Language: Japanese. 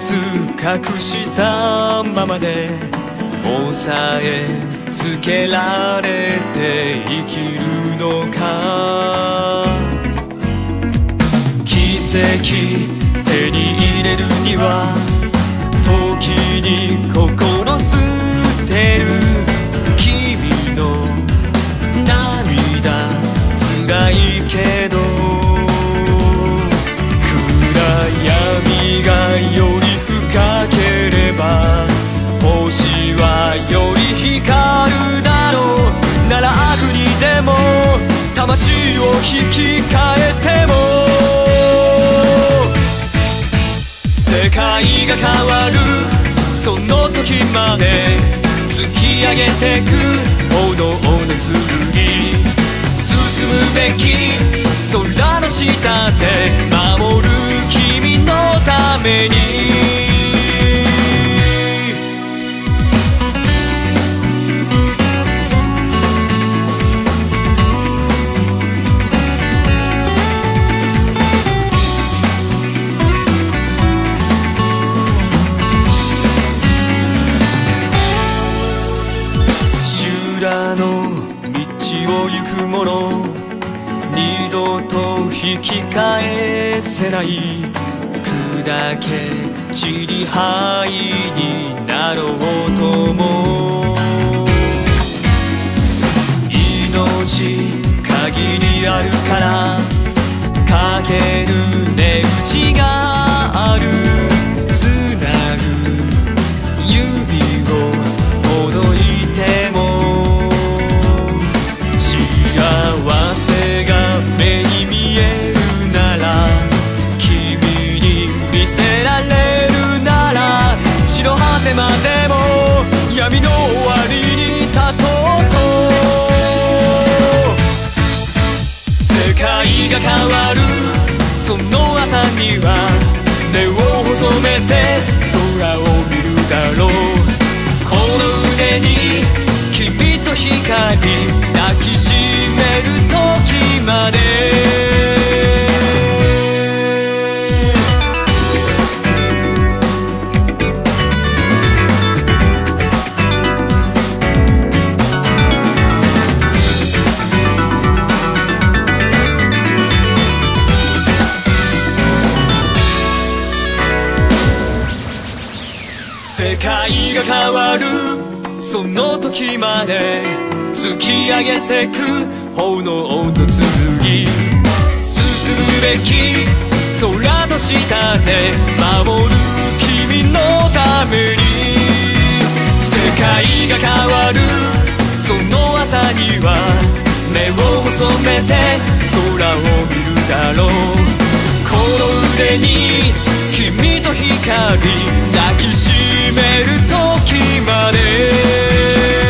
熱隠したままで押さえつけられて生きるのか。奇跡手に入れるには時に心捨てる。君の涙つらいけど闇がより深ければ星はより光るだろう。なら悪にでも魂を引き換えても世界が変わる。その時まで突き上げてく炎の剣。進むべき空の下で守る君のために。修羅の道を行く者、二度と引き返せない。砕け散り灰になろうとも。命限りあるからかける値打ちがある。つなぐ指をほどいても幸せが目に見えるなら君に見せられるなら地の果てまでも闇の終わりに立とうと。世界が変わるその朝には目を細めて空を見るだろう。この腕に君と光抱きしめる時まで。世界が変わるその時まで突き上げてく炎の剣。進むべき空の下で守る君のために。世界が変わるその朝には目を細めて空を見るだろう。この腕に君と光抱きしめる時まで。